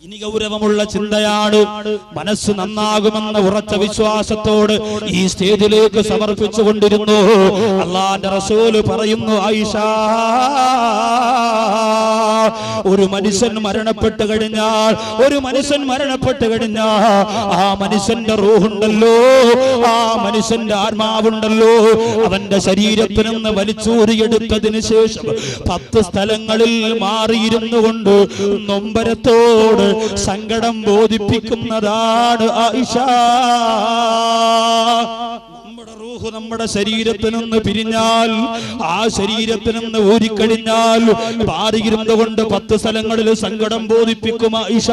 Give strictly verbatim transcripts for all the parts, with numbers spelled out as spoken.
In Gauramulla Chindayadu, Manasunanaguman, the Vurachaviswasatod, he stayed the lake of Samar Pitsuund, Allah, the Rasul, Parayuno, Aisha, Urumadison, Marana Patagadina, Urumadison, Marana Patagadina, Ah, Madison, the Ruhundalo, Ah, Madison, the Arma Vundalo, Avanda Sarida Pinam, the Valituri, Yadukadinisation, Pathas Talangal, Mari, Rundu, Numberato. Sangadam bodhi pikkunnathaan Aisha. നമ്മുടെ ശരീരത്തിൽ നിന്ന് പിരിഞ്ഞാൽ ആ ശരീരത്തിൽ നിന്ന് ഊരിക്കഴിഞ്ഞാൽ പാരിയിരുന്നുകൊണ്ട് പത്ത് സ്ഥലങ്ങളിൽ സങ്കടം ബോധിപ്പിക്കും ആയിഷ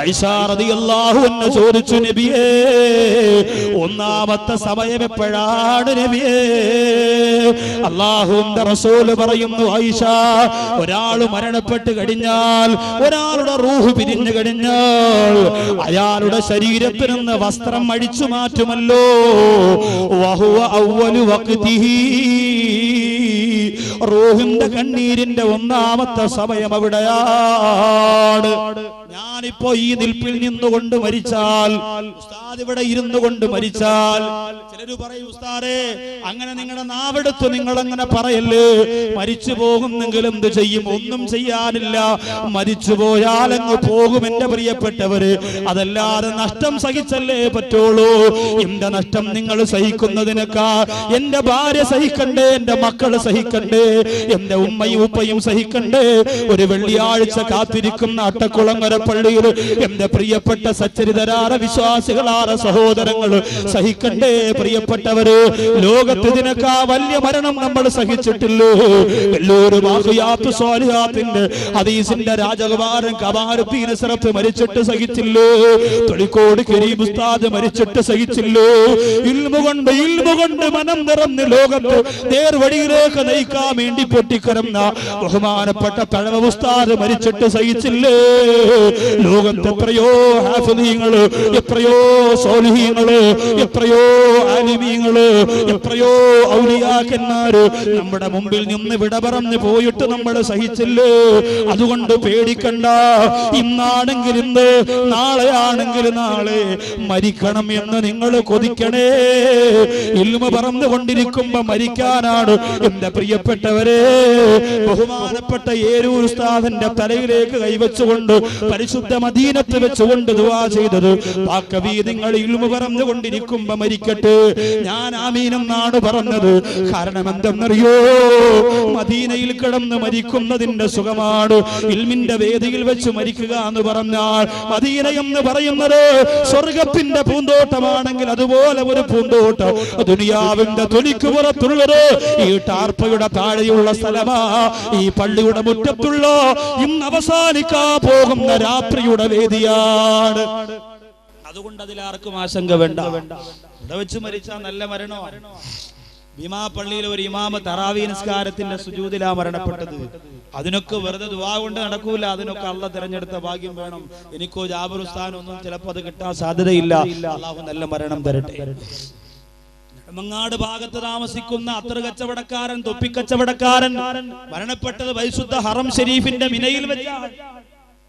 ആയിഷ റളിയല്ലാഹു അൻഹ ചോദിച്ചു നബിയേ ഒന്നാമത്തെ സമയം എപ്പോഴാണ് നബിയേ അല്ലാഹുവിന്റെ റസൂൽ പറയുന്നു ആയിഷ ഒരാൾ മരണപ്പെട്ടു കഴിഞ്ഞാൽ ഒരാളുടെ റൂഹ് പിരിഞ്ഞു കഴിഞ്ഞാൽ അയാളുടെ ശരീരത്തിൽ നിന്ന് വസ്ത്രം അഴിച്ചു മാറ്റുമല്ലോ وهو أول وقته روحنا كنيرنا ونامت سبايا مبدأ ഞാനിപ്പോ ഈ നിൽപ്പിൽ നിന്നുകൊണ്ട് മരിച്ചാൽ ഉസ്താദ് ഇവിടെ ഇരുന്നുകൊണ്ട് മരിച്ചാൽ ചിലര് പറയും ഉസ്താദേ അങ്ങനെ നിങ്ങളുടെ നാവെടുത്ത് നിങ്ങൾ അങ്ങനെ പറയല്ലേ മരിച്ചു പോകുന്നെങ്കിലും എന്ത് ചെയ്യും ഒന്നും ചെയ്യാനില്ല മരിച്ചു പോയാൽ അങ്ങ് പോകും എൻ്റെ പ്രിയപ്പെട്ടവരെ അതല്ലാതെ നഷ്ടം സഹിച്ചല്ലേ പറ്റുള്ളൂ എൻ്റെ നഷ്ടം നിങ്ങൾ സഹിക്കുന്നതിനേക്കാൾ എൻ്റെ ഭാര്യ സഹിക്കണ്ടേ എൻ്റെ മക്കൾ സഹിക്കണ്ടേ എൻ്റെ ഉമ്മയും ഉപ്പയും സഹിക്കണ്ടേ ഒരു വെള്ളിയാഴ്ച കാത്തിരിക്കുന്ന അട്ടക്കുളങ്ങര പള്ളിയിൽ എൻ്റെ പ്രിയപ്പെട്ട സച്ചരിതരാര വിശ്വാസികളാര സഹോദരങ്ങൾ സഹിക്കണ്ടേ പ്രിയപ്പെട്ടവരെ ലോകത്ത് ഇതിനൊക്കെ വലിയ മരണം നമ്മൾ സഹിച്ചിട്ടില്ലോ വല്ലൊരു മാഹിയാത്ത് സ്വാലിഹാത്തിന്റെ ഹദീസിന്റെ രാജകുമാരൻ കബാറുദ്ദീൻ അസ്റഫ് മരിച്ചിട്ട് സഹിച്ചില്ലോ തൊളിക്കോട് കരീം ഉസ്താദ് മരിച്ചിട്ട് സഹിച്ചില്ലോ ഇൽമു കൊണ്ട് ഇൽമു കൊണ്ട് മനം നിറഞ്ഞ് ലോകത്ത് നേർവഴിയിലേക്ക് നയിക്കാൻ വേണ്ടി പൊട്ടിക്കരന്ന ബഹുമാനപ്പെട്ട പഴവ ഉസ്താദ് മരിച്ചിട്ട് സഹിച്ചില്ലേ ലോകത്ത് എത്രയോ ഹാഫിളീങ്ങള് എത്രയോ സോലിഹീങ്ങള് എത്രയോ ആലിമീങ്ങള് എത്രയോ ഔലിയാക്കന്മാര് നമ്മുടെ മുമ്പിൽ നിന്ന് വിട പറന്ന് പോയിട്ട് നമ്മൾ സഹിച്ചില്ലേ അതുകൊണ്ട് പേടിക്കണ്ട ഇന്നാണെങ്കിൽ ഇന്ന് നാളെയാണെങ്കിൽ നാളെ മരിക്കണം എന്ന് നിങ്ങൾ കൊതിക്കണേ ഇൽമ പറന്ന് കൊണ്ടിരിക്കുമ്പോ മരിക്കാനാണ് എന്റെ പ്രിയപ്പെട്ടവരെ ബഹുമാനപ്പെട്ട ഏരൂർ ഉസ്താദിന്റെ തലയിലേക്ക് കൈവച്ചുകൊണ്ട് പരിശുദ്ധ മദീനത്ത് വെച്ചുകൊണ്ട് ദുആ ചെയ്തത് പാക്കവി നിങ്ങൾ ഇൽമു പറഞ്ഞുകൊണ്ടിരിക്കുമ്പോ മരിക്കട്ടെ ഞാൻ ആമീനെന്നാണ് പറഞ്ഞത് കാരണം എന്തെന്നറിയോ മദീനയിൽ കിടന്ന് മരിക്കുന്നതിന്റെ സുഖമാണ് ഇൽമിന്റെ വേദിയിൽ വെച്ച് മരിക്കുക എന്ന് പറഞ്ഞാൽ മദീന എന്ന് പറയുന്നത് സ്വർഗത്തിന്റെ പൂന്തോട്ടമാണെങ്കിൽ അതുപോലെ ഒരു പൂന്തോട്ടം ദുനിയാവിന്റെ തൊലിക്ക് പുറത്തുള്ളത് ഈ ടാർപ്പയുടെ താഴെയുള്ള സ്ഥലമാ ഈ പള്ളിയുടെ മുറ്റത്തുള്ള ഇന്ന് അവസാനിക്കാ പോകും രാത്രിയുടെ വേദിയാണ് അതുകൊണ്ട് അതിലാർക്കും ആശങ്ക വേണ്ട ഇവിടെ വെച്ച് മരിച്ചാൽ നല്ല മരണമാണ് ഭീമാ പള്ളിയിലെ ഒരു ഇമാമ തറാവീ നിസ്കാരത്തിന്റെ സുജൂദിലാ മരണപ്പെട്ടത് അതിനൊക്കെ വെറുതെ ദുആ കൊണ്ട് നടക്കൂല അതിനൊക്കെ അള്ളാഹ് തിരഞ്ഞെടുത്ത ഭാഗ്യം വേണം എനിക്കോ ജാബിർ ഉസ്താദിനൊന്നും ചിലപ്പോൾ അത് കിട്ടാൻ സാധ്യതയില്ല അള്ളാഹു നല്ല മരണം തരട്ടെ മങ്ങാട് ഭാഗത്ത് താമസിക്കുന്ന അത്തർ കച്ചവടക്കാരൻ തൊപ്പിക്കച്ചവടക്കാരൻ മരണപ്പെട്ടത് പരിശുദ്ധ ഹറം ഷരീഫിന്റെ മിനയിൽ വെച്ചാണ്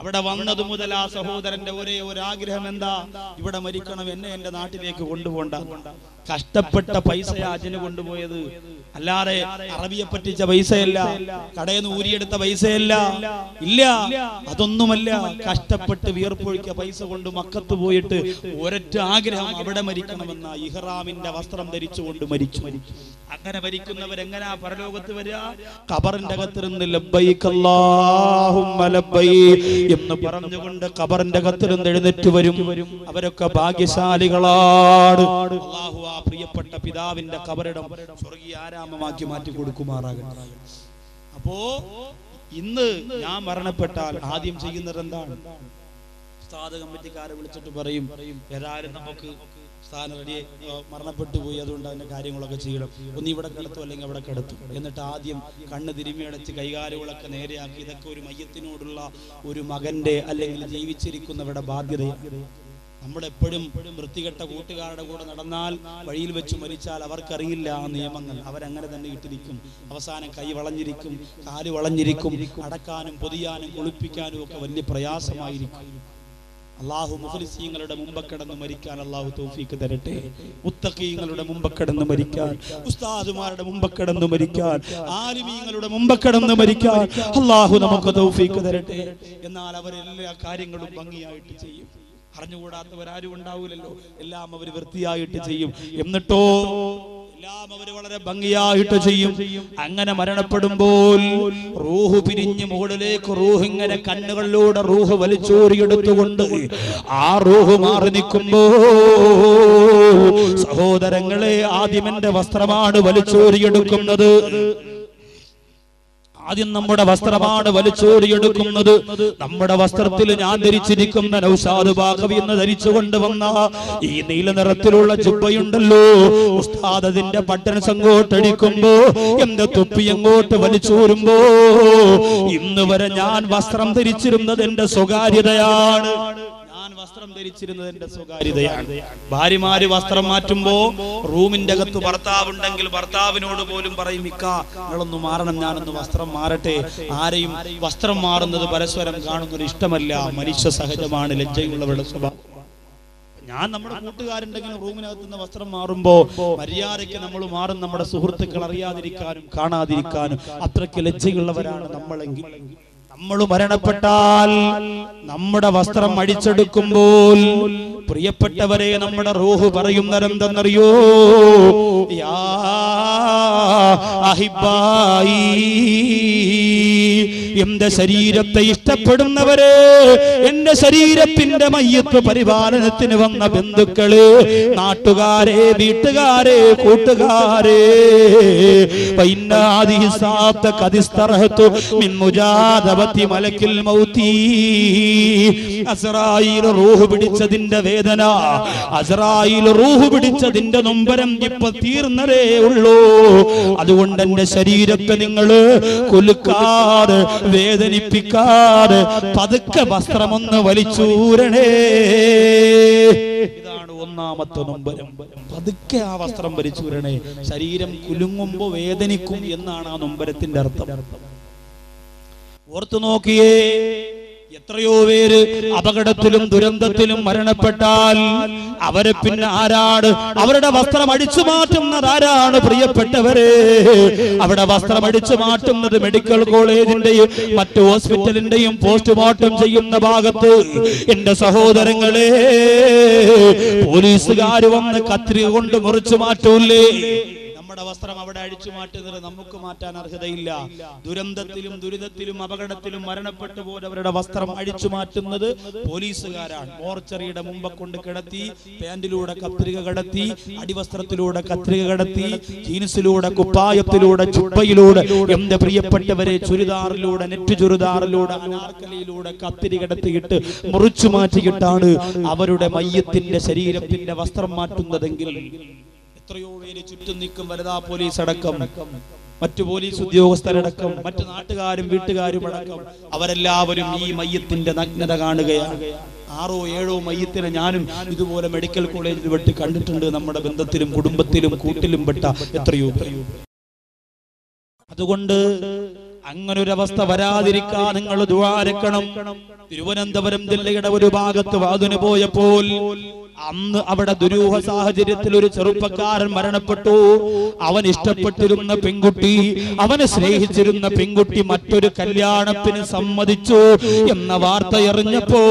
അവിടെ വന്നത് മുതൽ ആ സഹോദരന്റെ ഒരേ ഒരാഗ്രഹം എന്താ ഇവിടെ മരിക്കണം എന്നെ എന്റെ നാട്ടിലേക്ക് കൊണ്ടുപോകണ്ട കഷ്ടപ്പെട്ട പൈസ അജന് കൊണ്ടുപോയത് അല്ലാതെ അറബിയെ പറ്റിച്ച പൈസയല്ല കടയിൽ നിന്ന് ഊരിയെടുത്ത പൈസയല്ല ഇല്ല അതൊന്നുമല്ല കഷ്ടപ്പെട്ട് വിയർപ്പൊഴിക്കുക പൈസ കൊണ്ട് മക്കത്ത് പോയിട്ട് ഒരൊറ്റ ആഗ്രഹം അവിടെ മരിക്കണമെന്ന ഇഹ്റാമിന്റെ വസ്ത്രം ധരിച്ചുകൊണ്ട് മരിച്ചു അങ്ങനെ മരിക്കുന്നവരെങ്ങനാ പരലോകത്ത് വരിക ഖബറിന്റെ അകത്തിരുന്ന് ലബ്ബൈക അല്ലാഹുമ്മ ലബ്ബൈക് എന്ന് പറഞ്ഞുകൊണ്ട് ഖബറിന്റെ അകത്തിരുന്ന് എഴുന്നേറ്റ് വരും അവരൊക്കെ ഭാഗ്യശാലികളാണ് അല്ലാഹു ആ പ്രിയപ്പെട്ട പിതാവിന്റെ ഖബറിടം സ്വർഗീയ ആരാമമാക്കി മാറ്റി കൊടുക്കുമാറാകട്ടെ അപ്പോ ഇന്ന് ഞാൻ മരണപ്പെട്ടാൽ ആദ്യം ചെയ്യുന്നത് എന്താണ് ഉസ്താദ് കമ്മിറ്റിക്കാരെ വിളിച്ചിട്ട് പറയും ഏതായാലും നമുക്ക് സ്ഥാനം റെഡിയെ മരണപ്പെട്ടു പോയി അതുകൊണ്ട് അതിന്റെ കാര്യങ്ങളൊക്കെ ചെയ്യണം ഒന്ന് ഇവിടെ കിടത്തു അല്ലെങ്കിൽ അവിടെ കിടത്തു എന്നിട്ട് ആദ്യം കണ്ണ് തിരുമിയടച്ച് കൈകാലുകളൊക്കെ നേരെയാക്കി ഇതൊക്കെ ഒരു മയ്യത്തിനോടുള്ള ഒരു മകന്റെ അല്ലെങ്കിൽ ജീവിച്ചിരിക്കുന്നവരുടെ ബാധ്യതയാണ് നമ്മളെപ്പോഴും വൃത്തികെട്ട കൂട്ടുകാരുടെ കൂടെ നടന്നാൽ, വഴിയിൽ വെച്ച് മരിച്ചാൽ അവർക്കറിയില്ല ആ നിയമങ്ങൾ. അവരങ്ങനെ തന്നെ ഇട്ടിരിക്കും. അവസാനം കൈ വളഞ്ഞിരിക്കും, കാല് വളഞ്ഞിരിക്കും. അടക്കാനും പൊതിയാനും കുളിപ്പിക്കാനും ഒക്കെ വലിയ പ്രയാസമായിരിക്കും. അള്ളാഹു മുഖ്ലിസീങ്ങളുടെ മുമ്പ് കിടന്ന് മരിക്കാൻ അള്ളാഹു തൗഫീക്ക് തരട്ടെ. മുത്തഖീങ്ങളുടെ മുമ്പ് കിടന്ന് മരിക്കാൻ, ഉസ്താദുമാരുടെ മുമ്പ് കിടന്ന് മരിക്കാൻ, ആലിമീങ്ങളുടെ മുമ്പ് കിടന്ന് മരിക്കാൻ അള്ളാഹു നമുക്ക് തൗഫീക്ക് തരട്ടെ. എന്നാൽ അവരെല്ലാ കാര്യങ്ങളും ഭംഗിയായിട്ട് ചെയ്യും. അറിഞ്ഞുകൂടാത്തവരാരും ഉണ്ടാവൂലല്ലോ. എല്ലാം അവർ വൃത്തിയായിട്ട് ചെയ്യും. എന്നിട്ടോ എല്ലാം അവര് വളരെ ഭംഗിയായിട്ട് ചെയ്യും. അങ്ങനെ മരണപ്പെടുമ്പോൾ റൂഹ് പിരിഞ്ഞ് മുകളിലേക്ക് റൂഹ് ഇങ്ങനെ കണ്ണുകളിലൂടെ റൂഹ് വലിച്ചോറിയെടുത്തുകൊണ്ട് ആ റൂഹ് മാറി നിൽക്കുമ്പോൾ സഹോദരങ്ങളെ, ആദ്യം എന്റെ വസ്ത്രമാണ് വലിച്ചോറിയെടുക്കുന്നത്. ആദ്യം നമ്മുടെ വസ്ത്രമാണ് വലിച്ചോരിയെടുക്കുന്നത്. നമ്മുടെ വസ്ത്രത്തിൽ ഞാൻ ധരിച്ചിരിക്കുന്ന നൗഷാദ് ബാഖവി എന്ന് ധരിച്ചു കൊണ്ടുവന്ന ഈ നീല നിറത്തിലുള്ള ജുബ്ബയുണ്ടല്ലോ, ഉസ്താദ് അതിന്റെ ബട്ടൺസ് അങ്ങോട്ടടിക്കുമ്പോ, എന്റെ തൊപ്പി അങ്ങോട്ട് വലിച്ചോരുമ്പോ, ഇന്ന് വരെ ഞാൻ വസ്ത്രം ധരിച്ചിരുന്നത് എന്റെ സ്വകാര്യതയാണ്. വസ്ത്രം ധരിച്ചിരുന്നത് എന്റെ സ്വകാര്യതയാണ്. ഭാര്യമാര് വസ്ത്രം മാറ്റുമ്പോ റൂമിന്റെ അകത്ത് ഭർത്താവ് ഉണ്ടെങ്കിൽ ഭർത്താവിനോട് പോലും പറയും, ഇക്ക നിങ്ങളൊന്ന് മാറണം, ഞാനൊന്ന് വസ്ത്രം മാറട്ടെ. ആരെയും വസ്ത്രം മാറുന്നത് പരസ്പരം കാണുന്നത് ഇഷ്ടമല്ല. മനുഷ്യ സഹജമാണ് ലജ്ജയുള്ളവരുടെ സ്വഭാവം. ഞാൻ നമ്മുടെ കൂട്ടുകാരുണ്ടെങ്കിലും റൂമിനകത്തുനിന്ന് വസ്ത്രം മാറുമ്പോ മര്യാദയ്ക്ക് നമ്മൾ മാറും. നമ്മുടെ സുഹൃത്തുക്കൾ അറിയാതിരിക്കാനും കാണാതിരിക്കാനും അത്രയ്ക്ക് ലജ്ജയുള്ളവരാണ് നമ്മളെങ്കിൽ. നമ്മൾ മരണപ്പെട്ടാൽ നമ്മുടെ വസ്ത്രം അഴിച്ചെടുക്കുമ്പോൾ പ്രിയപ്പെട്ടവരെ, നമ്മുടെ റൂഹ് പറയുന്നതെന്തെന്നറിയോ? യാ അഹിബായി, എന്റെ ശരീരത്തെ ഇഷ്ടപ്പെടുന്നവരെ, എന്റെ ശരീരത്തിന്റെ മയ്യത്ത് പരിപാലനത്തിന് വന്ന ബന്ധുക്കള്, നാട്ടുകാരെ, വീട്ടുകാരെ, കൂട്ടുകാരെ, റൂഹ് പിടിച്ചതിന്റെ വേദന, അസ്രായിൽ റൂഹ് പിടിച്ചതിന്റെ നൊമ്പരം ഇപ്പൊ തീർന്നതേ ഉള്ളൂ. അതുകൊണ്ട് എന്റെ ശരീരത്തെ നിങ്ങള് കൊലുക്കാറ്, വേദനിപ്പിക്കാറ്, പതുക്കെ വസ്ത്രമൊന്ന് വലിച്ചൂരണേ. ഇതാണ് ഒന്നാമത്തെ നൊമ്പരം. പതുക്കെ ആ വസ്ത്രം വലിച്ചൂരണേ. ശരീരം കുലുങ്ങുമ്പോ വേദനിക്കും എന്നാണ് ആ നൊമ്പരത്തിന്റെ അർത്ഥം. ഓർത്തു നോക്കിയേ, എത്രയോ പേര് അപകടത്തിലും ദുരന്തത്തിലും മരണപ്പെട്ടാൽ അവരെ പിന്നെ ആരാണ്? അവരുടെ വസ്ത്രം അടിച്ചു മാറ്റുന്നത് ആരാണ്? പ്രിയപ്പെട്ടവരെ, അവിടെ വസ്ത്രം അടിച്ചു മാറ്റുന്നത് മെഡിക്കൽ കോളേജിന്റെയും മറ്റു ഹോസ്പിറ്റലിന്റെയും പോസ്റ്റ്മോർട്ടം ചെയ്യുന്ന ഭാഗത്ത് എന്റെ സഹോദരങ്ങളെ പോലീസുകാർ വന്ന് കത്രിക കൊണ്ട് മുറിച്ചു മാറ്റൂല്ലേ? നമ്മുടെ വസ്ത്രം അവിടെ അഴിച്ചു മാറ്റുന്നത് നമുക്ക് മാറ്റാൻ അർഹതയില്ല. ദുരന്തത്തിലും ദുരിതത്തിലും അപകടത്തിലും മരണപ്പെട്ടു പോലെ അവരുടെ വസ്ത്രം അഴിച്ചു മാറ്റുന്നത് പോലീസുകാരാണ്. മോർച്ചറിയുടെ മുമ്പ് കൊണ്ട് കിടത്തി, പാന്റിലൂടെ കത്രിക കടത്തി, അടിവസ്ത്രത്തിലൂടെ കത്രിക കടത്തി, ജീൻസിലൂടെ, കുപ്പായത്തിലൂടെ, ജുബ്ബയിലൂടെ, എന്റെ പ്രിയപ്പെട്ടവരെ, ചുരിദാറിലൂടെ, നെറ്റ് ചുരിദാറിലൂടെ, അനാർക്കലിയിലൂടെ കത്രിക കടത്തിയിട്ട് മുറിച്ചു മാറ്റിയിട്ടാണ് അവരുടെ മയ്യത്തിന്റെ ശരീരത്തിന്റെ വസ്ത്രം മാറ്റുന്നതെങ്കിൽ എത്രയോ പേര് ചുറ്റും നിൽക്കും. വനിതാ പോലീസ് അടക്കം, മറ്റു പോലീസ് ഉദ്യോഗസ്ഥരടക്കം, മറ്റു നാട്ടുകാരും വീട്ടുകാരും അടക്കം അവരെല്ലാവരും ഈ മയ്യത്തിന്റെ നഗ്നത കാണുകയാണ്. ആറോ ഏഴോ മയ്യത്തിനെ ഞാനും ഇതുപോലെ മെഡിക്കൽ കോളേജിൽ പെട്ട് കണ്ടിട്ടുണ്ട്. നമ്മുടെ ബന്ധത്തിലും കുടുംബത്തിലും കൂട്ടിലും പെട്ട എത്രയോ. അതുകൊണ്ട് അങ്ങനൊരവസ്ഥ വരാതിരിക്കാൻ നിങ്ങൾ ദുആരക്കണം. തിരുവനന്തപുരം ജില്ലയുടെ ഒരു ഭാഗത്ത് വാതിന് പോയപ്പോൾ അന്ന് അവിടെ ദുരൂഹ സാഹചര്യത്തിൽ ഒരു ചെറുപ്പക്കാരൻ മരണപ്പെട്ടു. അവൻ ഇഷ്ടപ്പെട്ടിരുന്ന പെൺകുട്ടി, അവനെ സ്നേഹിച്ചിരുന്ന പെൺകുട്ടി മറ്റൊരു കല്യാണത്തിന് സമ്മതിച്ചു എന്ന വാർത്തയറിഞ്ഞപ്പോ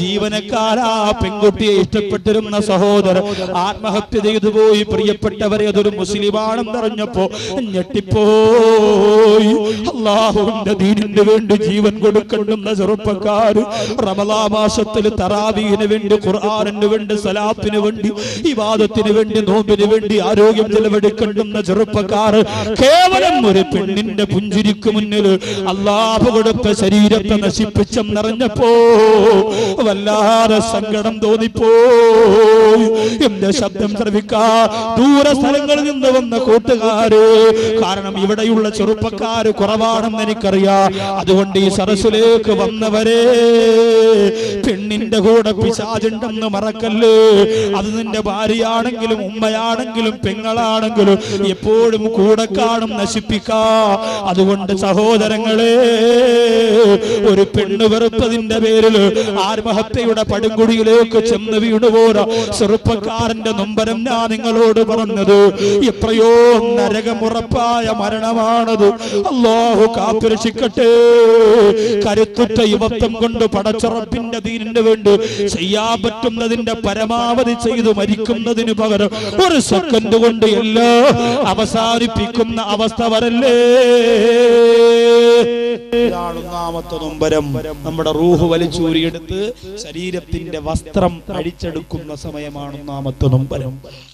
ജീവനക്കാരാ പെൺകുട്ടിയെ ഇഷ്ടപ്പെട്ടിരുന്ന സഹോദരൻ ആത്മഹത്യ ചെയ്തു പോയി. പ്രിയപ്പെട്ടവരെ, അതൊരു മുസ്ലിമാണെന്നറിഞ്ഞപ്പോ ഞെട്ടിപ്പോയി. അല്ലാഹുവിന്റെ ദീനിന് വേണ്ടി ജീവൻ കൊടുക്കണമെന്ന ചെറുപ്പക്കാര് റമളാൻ മാസത്തിൽ തറാവീഹ് വേണ്ടി, ഖുർആനിന് വേണ്ടി, സലാത്തിന് വേണ്ടി, ഇബാദത്തിന് വേണ്ടി, നോമ്പിന് വേണ്ടി ആരോഗ്യം ചെലവെടുക്കണ്ടെന്ന ചെറുപ്പക്കാർ കേവലം ഒരു പെണ്ണിന്റെ പുഞ്ചിരിക്ക് മുന്നിൽ അല്ലാഹു കൊടുത്ത ശരീരത്തെ നശിപ്പിച്ചെന്നറിഞ്ഞപ്പോ വല്ലാതെ സങ്കടം തോന്നിപ്പോയി. എന്റെ ശബ്ദം ശ്രവിക്കാൻ ദൂര സ്ഥലങ്ങളിൽ നിന്ന് വന്ന കൂട്ടുകാര്, കാരണം ഇവിടെയുള്ള ചിന്തയുള്ള ചെറുപ്പക്കാർ കുറവാണെന്ന് എനിക്കറിയാം. അതുകൊണ്ട് ഈ സരസിലേക്ക് വന്നവരെ, പെണ്ണിന്റെ കൂടെ പിശാചുണ്ടെന്ന് മറക്കല്ലേ. അത് നിന്റെ ഭാര്യയാണെങ്കിലും ഉമ്മയാണെങ്കിലും പെങ്ങളാണെങ്കിലും എപ്പോഴും കൂടെ കാണും, നശിപ്പിക്കാ. അതുകൊണ്ട് സഹോദരങ്ങളെ, ഒരു പെണ്ണ് വെറുപ്പതിന്റെ പേരിൽ ആത്മഹത്യയുടെ പടുകുഴിയിലേക്ക് ചെന്ന് വീണുപോരാ ചെറുപ്പക്കാരന്റെ നൊമ്പരം. ഞാൻ നിങ്ങളോട് പറഞ്ഞത് എത്രയോ നരകമുറപ്പായ മരണമാണത്. അല്ലാഹു കാത്തുരക്ഷിക്കട്ടെ. കരുത്തുറ്റ യുവത്വം കൊണ്ട് പടച്ചറപ്പിന്റെ ദീനിന് വേണ്ടി ചെയ്യാൻ പറ്റുന്നതിന്റെ പരമാവധി ചെയ്തു മരിക്കുന്നതിന് പകരം ഒരു സെക്കൻഡ് കൊണ്ട് എല്ലാം അവസാനിപ്പിക്കുന്ന അവസ്ഥ വരല്ലേ. ഒന്നാമത്തെ നൊമ്പരം നമ്മുടെ റൂഹ് വലിച്ചൂരിയെടുത്ത് ശരീരത്തിന്റെ വസ്ത്രം അഴിച്ചെടുക്കുന്ന സമയമാണ് ഒന്നാമത്തെ നൊമ്പരം.